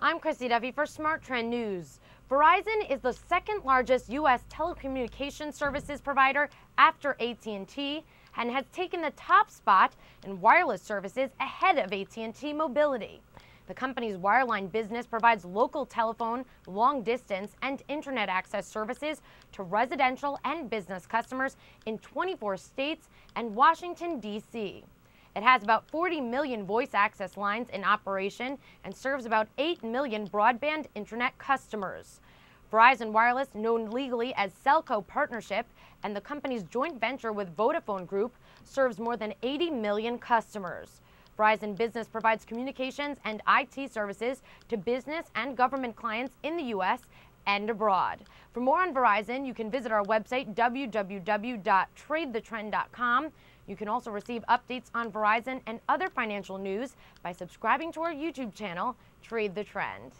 I'm Chrissy Duffy for Smart Trend News. Verizon is the second largest U.S. telecommunications services provider after AT&T and has taken the top spot in wireless services ahead of AT&T Mobility. The company's wireline business provides local telephone, long distance, and internet access services to residential and business customers in 24 states and Washington, D.C. It has about 40 million voice access lines in operation and serves about 8 million broadband internet customers. Verizon Wireless, known legally as Cellco Partnership, and the company's joint venture with Vodafone Group serves more than 80 million customers. Verizon Business provides communications and IT services to business and government clients in the U.S. and abroad. For more on Verizon, you can visit our website, www.tradethetrend.com. You can also receive updates on Verizon and other financial news by subscribing to our YouTube channel, Trade the Trend.